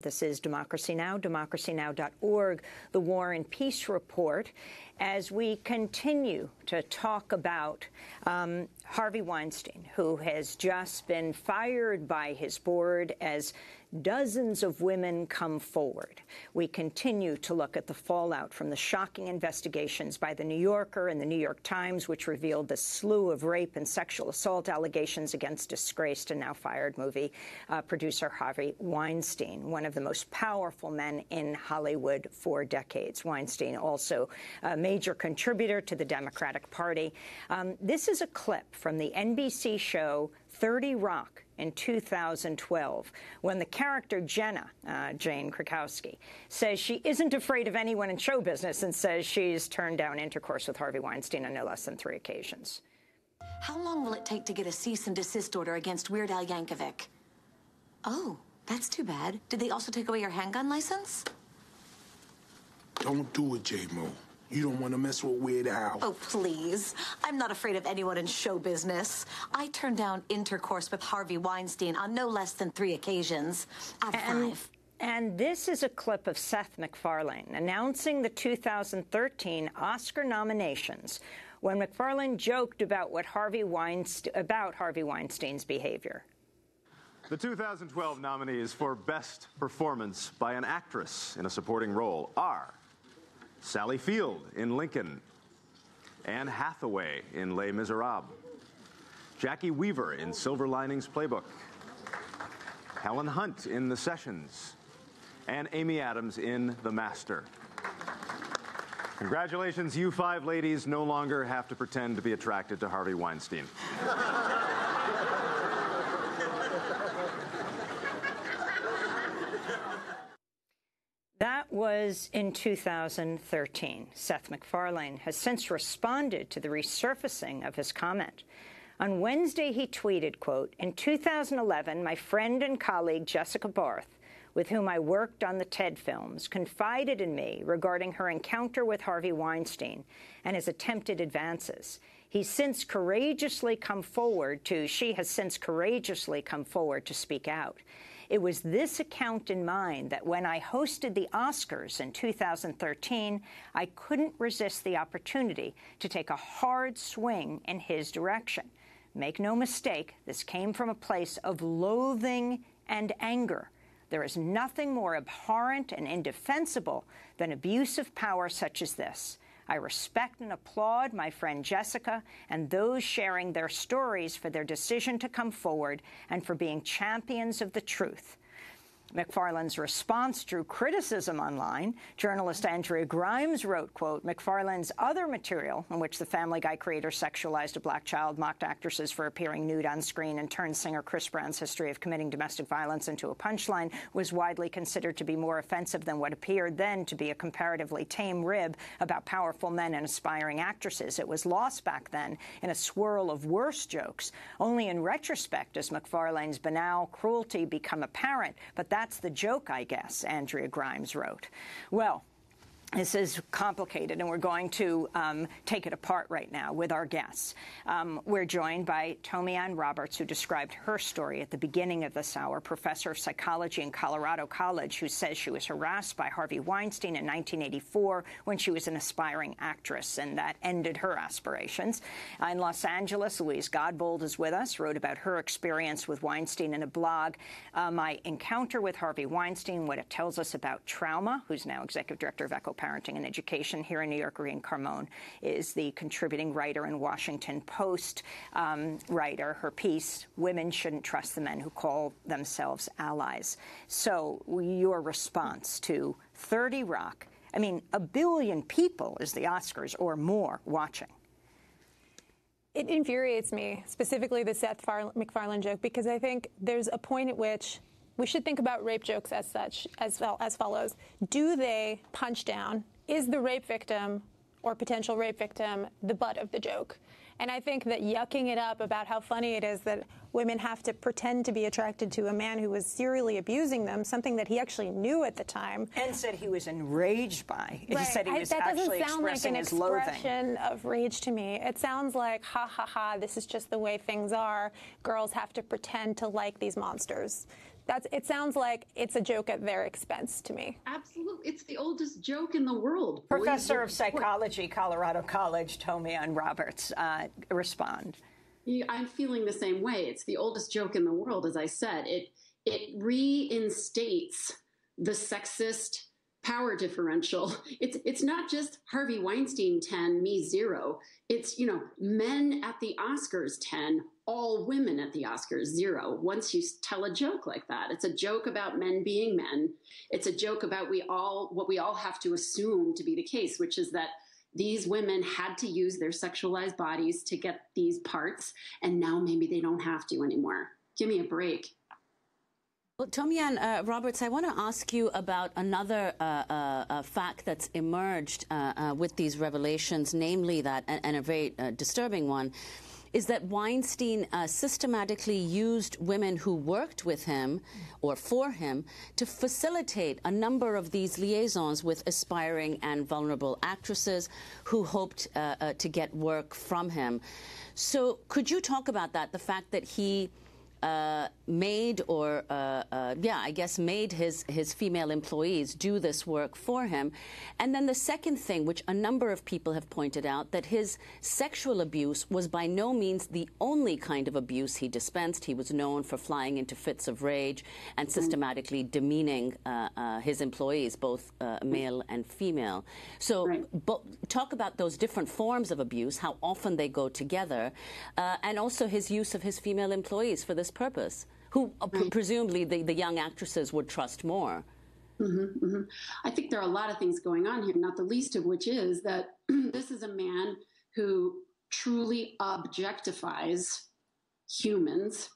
This is Democracy Now!, democracynow.org, the War and Peace Report, as we continue to talk about Harvey Weinstein, who has just been fired by his board as dozens of women come forward. We continue to look at the fallout from the shocking investigations by The New Yorker and The New York Times, which revealed the slew of rape and sexual assault allegations against disgraced and now-fired movie producer Harvey Weinstein, one of the most powerful men in Hollywood for decades. Weinstein also a major contributor to the Democratic Party. This is a clip from the NBC show 30 Rock in 2012, when the character Jenna, Jane Krakowski, says she isn't afraid of anyone in show business and says she's turned down intercourse with Harvey Weinstein on no less than 3 occasions. How long will it take to get a cease and desist order against Weird Al Yankovic? Oh, that's too bad. Did they also take away your handgun license? Don't do it, J-Mo. You don't want to mess with Weird Al. Oh, please. I'm not afraid of anyone in show business. I turned down intercourse with Harvey Weinstein on no less than 3 occasions out of 5. And this is a clip of Seth MacFarlane announcing the 2013 Oscar nominations when MacFarlane joked about Harvey Weinstein's behavior. The 2012 nominees for Best Performance by an Actress in a Supporting Role are Sally Field in Lincoln, Anne Hathaway in Les Miserables, Jackie Weaver in Silver Linings Playbook, Helen Hunt in The Sessions, and Amy Adams in The Master. Congratulations, you 5 ladies no longer have to pretend to be attracted to Harvey Weinstein. That was in 2013. Seth MacFarlane has since responded to the resurfacing of his comment. On Wednesday, he tweeted, quote, "In 2011, my friend and colleague Jessica Barth, with whom I worked on the TED films, confided in me regarding her encounter with Harvey Weinstein and his attempted advances. She has since courageously come forward to speak out. It was this account in mind that when I hosted the Oscars in 2013, I couldn't resist the opportunity to take a hard swing in his direction. Make no mistake, this came from a place of loathing and anger. There is nothing more abhorrent and indefensible than abuse of power such as this. I respect and applaud my friend Jessica and those sharing their stories for their decision to come forward and for being champions of the truth." MacFarlane's response drew criticism online. Journalist Andrea Grimes wrote, quote, "MacFarlane's other material, in which the Family Guy creator sexualized a black child, mocked actresses for appearing nude on screen, and turned singer Chris Brown's history of committing domestic violence into a punchline, was widely considered to be more offensive than what appeared then to be a comparatively tame rib about powerful men and aspiring actresses. It was lost back then in a swirl of worse jokes. Only in retrospect does MacFarlane's banal cruelty become apparent, but that's the joke, I guess," Andrea Grimes wrote. Well, this is complicated, and we're going to take it apart right now with our guests. We're joined by Tomi-Ann Roberts, who described her story at the beginning of this hour, professor of psychology in Colorado College, who says she was harassed by Harvey Weinstein in 1984 when she was an aspiring actress, and that ended her aspirations. In Los Angeles, Louise Godbold is with us, wrote about her experience with Weinstein in a blog, My Encounter with Harvey Weinstein, What It Tells Us About Trauma, who's now executive director of Echo Parenting and Education here in New York. Irin Carmon is the contributing writer and Washington Post writer. Her piece, Women Shouldn't Trust the Men Who Call Themselves Allies. So your response to 30 Rock, I mean, a billion people is the Oscars or more watching. It infuriates me, specifically the Seth MacFarlane joke, because I think there's a point at which we should think about rape jokes as such, as follows. Do they punch down? Is the rape victim or potential rape victim the butt of the joke? And I think that yucking it up about how funny it is that women have to pretend to be attracted to a man who was serially abusing them, something that he actually knew at the time. And said he was enraged by. Right. He said he was actually expressing his loathing. That doesn't sound like an expression of rage to me. It sounds like, ha, ha, ha, this is just the way things are. Girls have to pretend to like these monsters. It sounds like it's a joke at their expense to me. Absolutely. It's the oldest joke in the world. Professor of Psychology, Colorado College, Tomi-Ann Roberts, respond. I'm feeling the same way. It's the oldest joke in the world, as I said. It reinstates the sexist power differential. It's not just Harvey Weinstein 10, me 0. It's, you know, men at the Oscars 10, all women at the Oscars 0. Once you tell a joke like that, it's a joke about men being men. It's a joke about what we all have to assume to be the case, which is that these women had to use their sexualized bodies to get these parts, and now maybe they don't have to anymore. Give me a break. Well, Tomi-Ann Roberts, I want to ask you about another fact that's emerged with these revelations, namely that, and a very disturbing one, is that Weinstein systematically used women who worked with him or for him to facilitate a number of these liaisons with aspiring and vulnerable actresses who hoped to get work from him. So could you talk about that, the fact that he made his female employees do this work for him? And then the second thing, which a number of people have pointed out, that his sexual abuse was by no means the only kind of abuse he dispensed. He was known for flying into fits of rage and systematically demeaning his employees, both male and female. So talk about those different forms of abuse, how often they go together, and also his use of his female employees for this purpose, who presumably the young actresses would trust more. Mm-hmm, mm-hmm. I think there are a lot of things going on here, not the least of which is that this is a man who truly objectifies humans.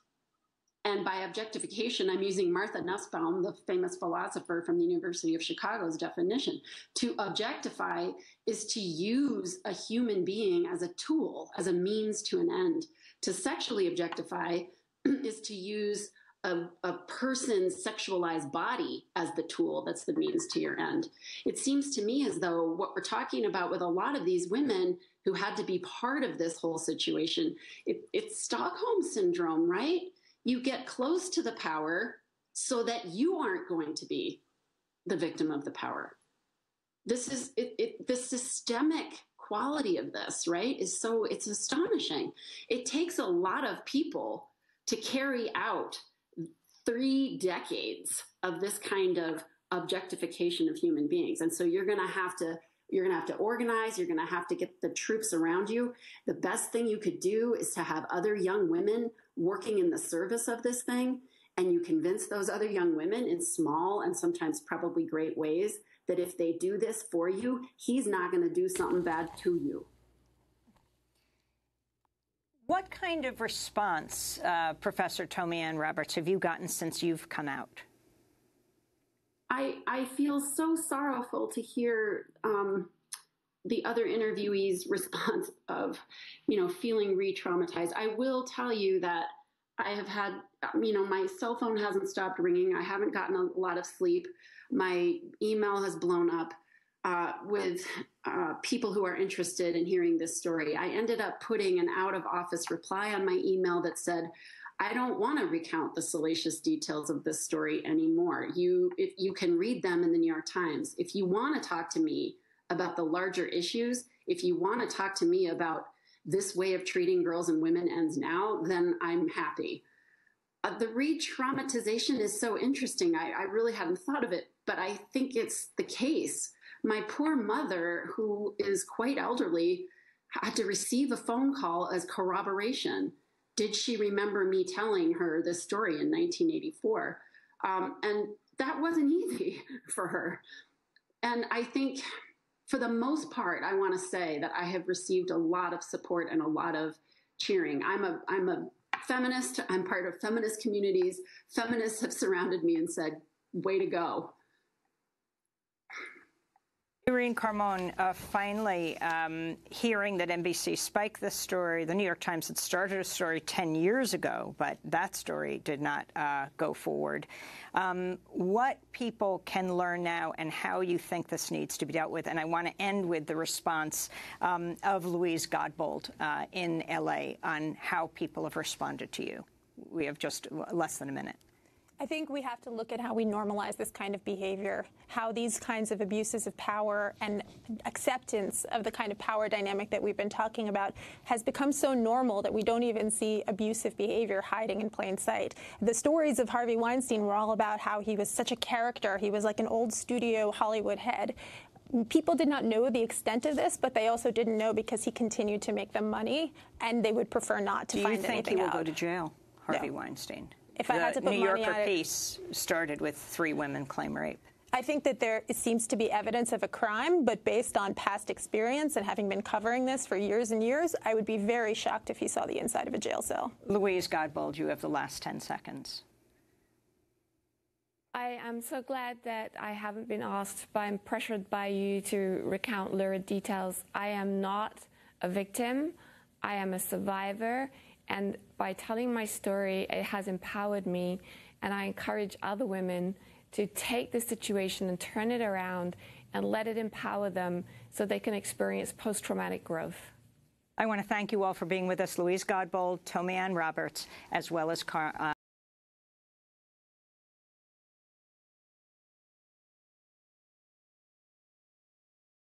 And by objectification, I'm using Martha Nussbaum, the famous philosopher from the University of Chicago's definition. To objectify is to use a human being as a tool, as a means to an end. To sexually objectify is to use a person's sexualized body as the tool that's the means to your end. It seems to me as though what we're talking about with a lot of these women who had to be part of this whole situation, it's Stockholm syndrome, right? You get close to the power so that you aren't going to be the victim of the power. This is the systemic quality of this, right, is so, it's astonishing. It takes a lot of people to carry out 3 decades of this kind of objectification of human beings. And so you're going to have to organize, you're going to have to get the troops around you. The best thing you could do is to have other young women working in the service of this thing, and you convince those other young women in small and sometimes probably great ways that if they do this for you, he's not going to do something bad to you. What kind of response, Professor Tomi-Ann Roberts, have you gotten since you've come out? I feel so sorrowful to hear the other interviewee's response of, you know, feeling re-traumatized. I will tell you that I have had, you know, my cell phone hasn't stopped ringing. I haven't gotten a lot of sleep. My email has blown up with people who are interested in hearing this story. I ended up putting an out-of-office reply on my email that said, I don't want to recount the salacious details of this story anymore. You can read them in the New York Times. If you want to talk to me about the larger issues, if you want to talk to me about this way of treating girls and women ends now, then I'm happy. The re-traumatization is so interesting. I really hadn't thought of it, but I think it's the case. My poor mother, who is quite elderly, had to receive a phone call as corroboration. Did she remember me telling her this story in 1984? And that wasn't easy for her. And I think, for the most part, I want to say that I have received a lot of support and a lot of cheering. I'm a feminist. I'm part of feminist communities. Feminists have surrounded me and said, way to go. Irin Carmon, finally, hearing that NBC spiked this story, the New York Times had started a story 10 years ago, but that story did not go forward. What people can learn now and how you think this needs to be dealt with? And I want to end with the response of Louise Godbold in L.A. on how people have responded to you. We have just less than a minute. I think we have to look at how we normalize this kind of behavior, how these kinds of abuses of power and acceptance of the kind of power dynamic that we've been talking about has become so normal that we don't even see abusive behavior hiding in plain sight. The stories of Harvey Weinstein were all about how he was such a character. He was like an old studio Hollywood head. People did not know the extent of this, but they also didn't know because he continued to make them money, and they would prefer not to find anything out. Do you think he will go to jail, Harvey Weinstein? If I had to put money on it— The New Yorker piece started with 3 women claim rape. I think that there seems to be evidence of a crime, but based on past experience and having been covering this for years and years, I would be very shocked if he saw the inside of a jail cell. Louise Godbold, you have the last 10 seconds. I am so glad that I haven't been asked, but I'm pressured by you to recount lurid details. I am not a victim. I am a survivor. And by telling my story, it has empowered me. And I encourage other women to take this situation and turn it around and let it empower them so they can experience post-traumatic growth. I want to thank you all for being with us, Louise Godbold, Tomi-Ann Roberts, as well as